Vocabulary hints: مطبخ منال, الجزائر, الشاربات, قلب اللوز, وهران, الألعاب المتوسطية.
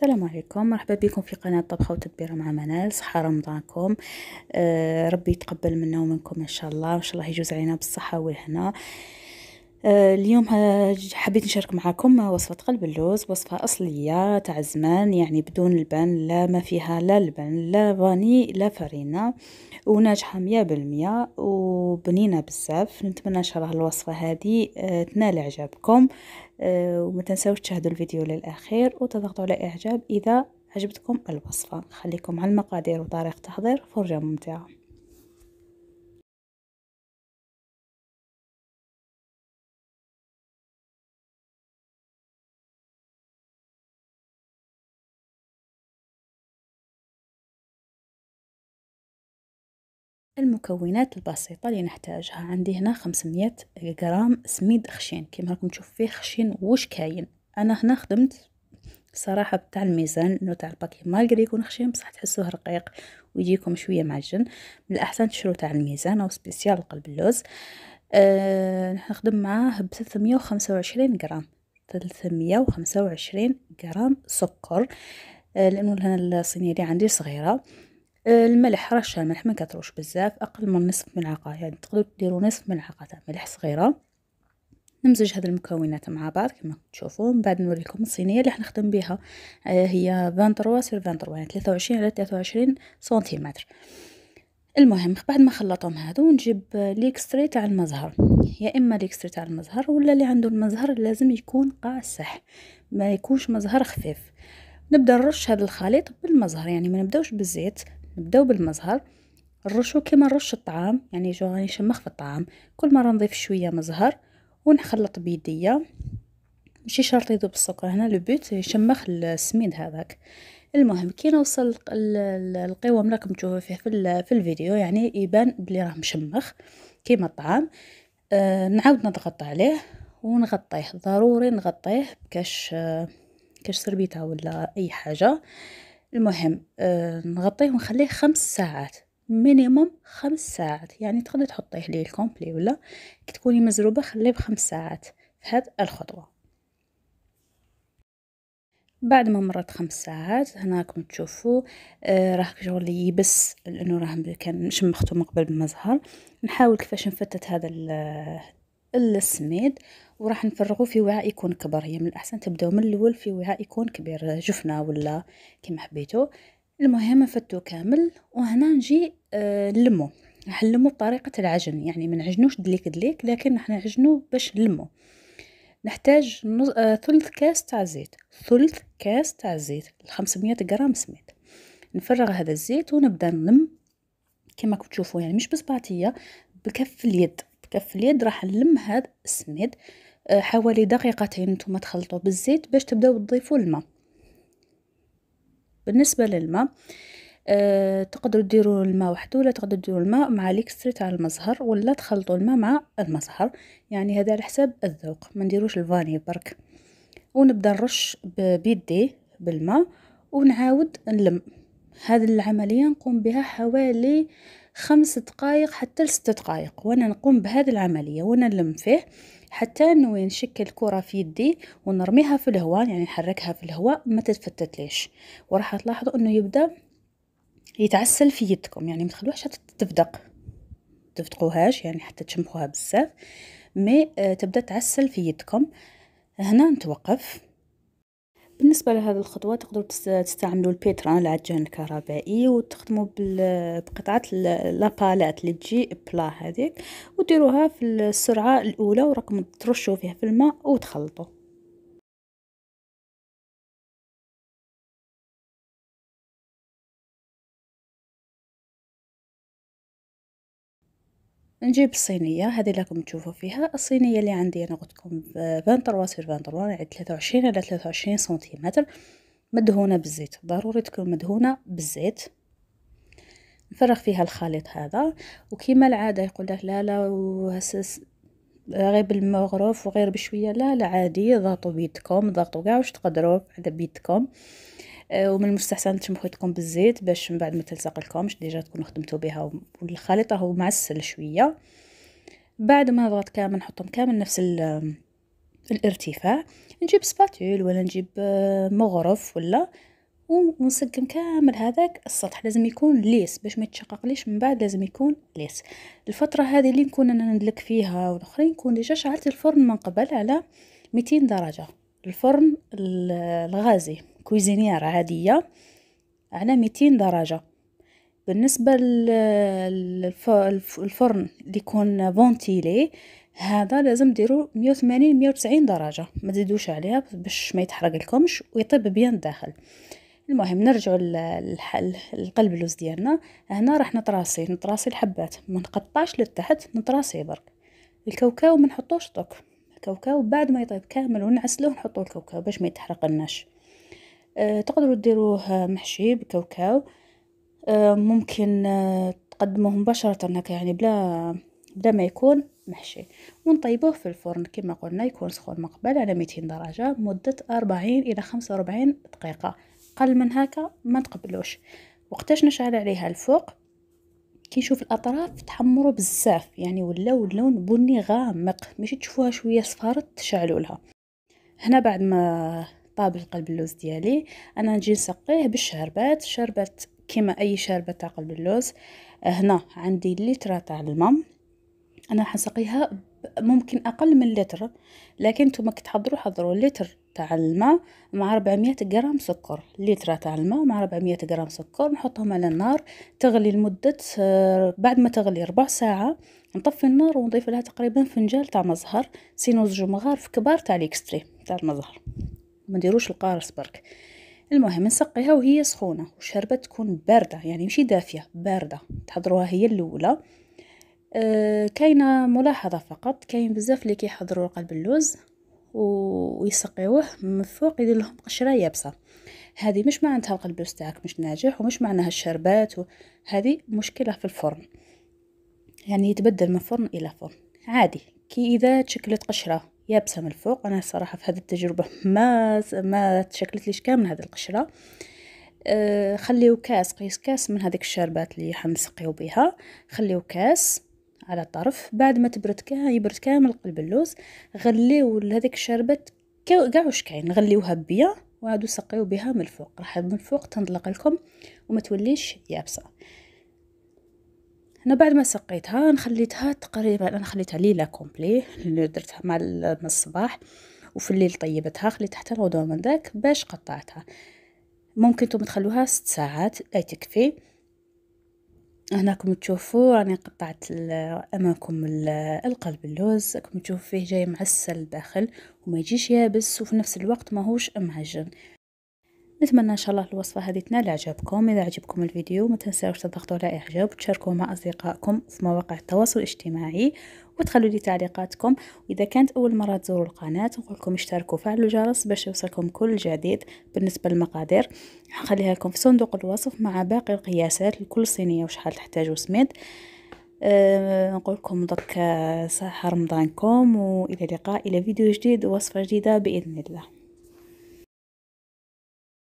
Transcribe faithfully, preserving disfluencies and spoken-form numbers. السلام عليكم، مرحبا بكم في قناة طبخة وتدبيرة مع منال. صحة رمضانكم، آه ربي يتقبل منا ومنكم ان شاء الله، وان شاء الله يجوز علينا بالصحة والهنا. آه اليوم حبيت نشارك معكم وصفة قلب اللوز، وصفة اصلية تاع زمان، يعني بدون لبن، لا ما فيها لا لبن لا فاني لا فرينة، وناجحة مية بالمية وبنينة بزاف. نتمنى ان شاء الله الوصفة هذه آه تنال اعجابكم، آه وما تنساوش تشاهدوا الفيديو للاخير وتضغطوا على اعجاب اذا عجبتكم الوصفة. خليكم على المقادير وطريقة تحضير، فرجة ممتعة. المكونات البسيطة اللي نحتاجها، عندي هنا خمسمية غرام سميد خشين، كيما راكم تشوف فيه خشين واش كاين. انا هنا خدمت صراحة بتاع الميزان، انه تاع الباكي مالقدر يكون خشين بصح تحسوه رقيق ويجيكم شوية معجن، من الاحسن تشرو تاع الميزان او سبيسيال قلب اللوز. أه نخدم معاه ب ثلاثمية وخمسة وعشرين غرام ثلاثمية وخمسة وعشرين غرام سكر، أه لانه هنا الصينية اللي عندي صغيرة. الملح، رشه ملح ما كتروش بزاف، اقل من نصف ملعقه، يعني تقدروا ديروا نصف ملعقه تاع ملح صغيره. نمزج هذه المكونات مع بعض كما تشوفوا، من بعد نوريكم الصينيه اللي حنخدم بها. هي ثلاثة وعشرين على ثلاثة وعشرين يعني ثلاثة وعشرين على ثلاثة وعشرين سنتيمتر. المهم بعد ما خلطهم هادو نجيب ليكستري تاع المزهر، يا اما ليكستري تاع المزهر ولا اللي عنده المزهر لازم يكون قاصح، ما يكونش مزهر خفيف. نبدا نرش هذا الخليط بالمزهر، يعني ما نبداوش بالزيت، نبداو بالمزهر. نرشو كيما نرش الطعام، يعني جو راني نشمخ في الطعام، كل مره نضيف شويه مزهر ونخلط بيديا، ماشي شرط يذوب السكر هنا، لو بوت يشمخ السميد هذاك. المهم كي نوصل القوام راكم تشوفوا فيه في, في الفيديو، يعني يبان بلي راه مشمخ كيما الطعام. آه نعاود نضغط عليه ونغطيه، ضروري نغطيه بكاش آه كاش سربيته ولا اي حاجه. المهم آه نغطيه ونخليه خمس ساعات مينيموم، خمس ساعات يعني تقدر تحطيه ليه الكومبلي ولا كي تكوني مزروبه خليه بخمس ساعات في هاد الخطوه. بعد ما مرت خمس ساعات هنا راكم تشوفوا آه راه شغل يبس، لانه راه كان شمختو من قبل بالمزهر. نحاول كيفاش نفتت هذا السميد، وراح نفرغو في وعاء يكون كبر. هي من الاحسن تبداو من الاول في وعاء يكون كبير، جفنه ولا كيما حبيتو. المهم نفتو كامل، وهنا نجي آه نلمو. راح نلمو بطريقه العجن، يعني ما نعجنوش دليك دليك، لكن راح نعجنو باش نلمو. نحتاج نز... آه ثلث كاس تاع زيت، ثلث كاس تاع زيت ل خمسمية غرام سميد. نفرغ هذا الزيت ونبدا نلم كيما راكم تشوفوا، يعني مش بصباعتيه، بكف اليد، كف اليد راح نلم هذا السميد. أه حوالي دقيقتين نتوما تخلطوا بالزيت باش تبداو تضيفوا الماء. بالنسبه للماء أه تقدروا ديروا الماء وحده، ولا تقدروا ديروا الماء مع ليكستري تاع المزهر، ولا تخلطوا الماء مع المزهر، يعني هذا على حساب الذوق، ما نديروش الفاني برك. ونبدا نرش بيدي بالماء ونعاود نلم. هذه العمليه نقوم بها حوالي خمس دقائق حتى لست دقائق، وانا نقوم بهذه العمليه وانا نلم فيه حتى نوي نشكل كره في يدي ونرميها في الهواء، يعني نحركها في الهواء ما تتفتتليش. وراح تلاحظوا انه يبدا يتعسل في يدكم، يعني ما تخلوهاش حتى تفدق، تفدقوهاش يعني حتى تشمخوها بزاف، مي تبدا تعسل في يدكم. هنا نتوقف. بالنسبه لهذه الخطوه تقدروا تستعملوا البيتران العجان الكهربائي، وتخدموا بقطعه لابالات اللي تجي بلا هذيك، وديروها في السرعه الاولى وراكم ترشوا فيها في الماء وتخلطوا. نجيب الصينيه هذه اللي راكم تشوفوا فيها، الصينيه اللي عندي انا قلت لكم ثلاثة وعشرين على ثلاثة وعشرين يعني ثلاثة وعشرين على ثلاثة وعشرين سنتيمتر، مدهونه بالزيت، ضروري تكون مدهونه بالزيت. نفرغ فيها الخليط هذا، وكما العاده يقول لك لا لا غير بالمغرف وغير بشويه، لا لا عادي، ضغطوا بيدكم، ضغطوا كاع واش تقدروا على بيدكم. ومن المستحسن تشمخوا يدكم بالزيت باش من بعد ما تلصق لكمش، ديجا تكونوا خدمتوا بها والخليط راهو معسل شويه. بعد ما نضغط كامل نحطهم كامل نفس الارتفاع، نجيب سباتول ولا نجيب مغرف ولا، ونسقم كامل هذاك السطح. لازم يكون ليس باش ما يتشقق ليش من بعد، لازم يكون ليس. الفتره هذه اللي نكون انا ندلك فيها والاخرين نكون ديجا شعلت الفرن من قبل على مئتين درجه، الفرن الغازي كويزينيار عاديه على مئتين درجه. بالنسبه للفرن اللي يكون فونتيلي هذا لازم ديروا مية وثمانين مية وتسعين درجه، ما تزيدوش عليها باش ما يتحرق لكمش ويطيب بيان الداخل. المهم نرجعوا للقلب اللوز ديالنا. هنا راح نطراسي نطراسي الحبات، ما نقطعش للتحت، نطراسي برك. الكاوكاو ما نحطوش دوك، الكاوكاو بعد ما يطيب كامل ونعسلوه نحطوا الكاوكاو باش ما يتحرق لناش. أه تقدروا ديروه محشي بالكاوكاو، أه ممكن أه تقدموه مباشره هكا، يعني بلا بلا ما يكون محشي، ونطيبوه في الفرن كما قلنا يكون سخون من قبل على مئتين درجه مده أربعين الى خمسة وأربعين دقيقه. قل من هكا ما تقبلوش. وقتاش نشعل عليها الفوق كي نشوف الاطراف تحمروا بزاف، يعني ولاو اللون بني غامق، ماشي تشوفوها شويه صفارت تشعلوا لها. هنا بعد ما طاب القلب اللوز ديالي انا نجي نسقيه بالشربات، شربات كما اي شربات تاع قلب اللوز. هنا عندي لتر تاع الماء، انا حنسقيها ممكن اقل من لتر، لكن نتوما كي تحضروا حضروا لتر تاع الماء مع أربعمية غرام سكر. لتر تاع الماء مع أربعمية غرام سكر نحطهم على النار تغلي لمده، بعد ما تغلي ربع ساعه نطفي النار ونضيف لها تقريبا فنجال تاع مزهر، سينو زوج مغارف كبار تاع ليكستري تاع المزهر، ما نديروش القارص برك. المهم نسقيها وهي سخونه، والشربه تكون بارده، يعني ماشي دافيه، بارده. تحضروها هي الاولى. أه كاينه ملاحظه فقط، كاين بزاف اللي كيحضروا قلب اللوز ويسقيوه من فوق يدير لهم قشره يابسه، هذه مش معناتها القلب اللوز تاعك مش ناجح ومش معناها الشربات، هذه مشكله في الفرن، يعني يتبدل من فرن الى فرن عادي. كي اذا تشكلت قشره يابسه من الفوق، انا الصراحه في هذه التجربه ما ما تشكلت ليش كامل هذه القشره. أه خليو كاس، قيس كاس من هذيك الشربات اللي حنسقيو بها، خليو كاس على الطرف. بعد ما تبرد كامل يبرد كامل قلب اللوز، غليو هذيك الشربات كاع واش كاين، غليوها بيا وعادوا سقيو بها من الفوق، راح من الفوق تنطلق لكم وما توليش يابسه. انا بعد ما سقيتها نخليتها تقريبا، انا خليتها ليله كومبلي، درتها مع الصباح وفي الليل طيبتها، خليتها حتى الغدوه من داك باش قطعتها. ممكن نتوما تخلوها ست ساعات اي تكفي. هناكم تشوفوا راني قطعت امامكم القلب اللوز، راكم تشوفوا فيه جاي معسل الداخل وما يجيش يابس وفي نفس الوقت ماهوش معجن. نتمنى ان شاء الله الوصفه هذه تنال اعجابكم. اذا عجبكم الفيديو ما تنساوش تضغطوا على اعجاب وتشاركوه مع اصدقائكم في مواقع التواصل الاجتماعي، وتخلوا لي تعليقاتكم. واذا كانت اول مره تزوروا القناه نقول لكم اشتركوا وفعلوا الجرس باش يوصلكم كل جديد. بالنسبه للمقادير نخليها لكم في صندوق الوصف مع باقي القياسات لكل صينيه وشحال تحتاجوا سميد. أه نقول لكم ضك صحه رمضانكم، والى اللقاء الى فيديو جديد ووصفه جديده باذن الله.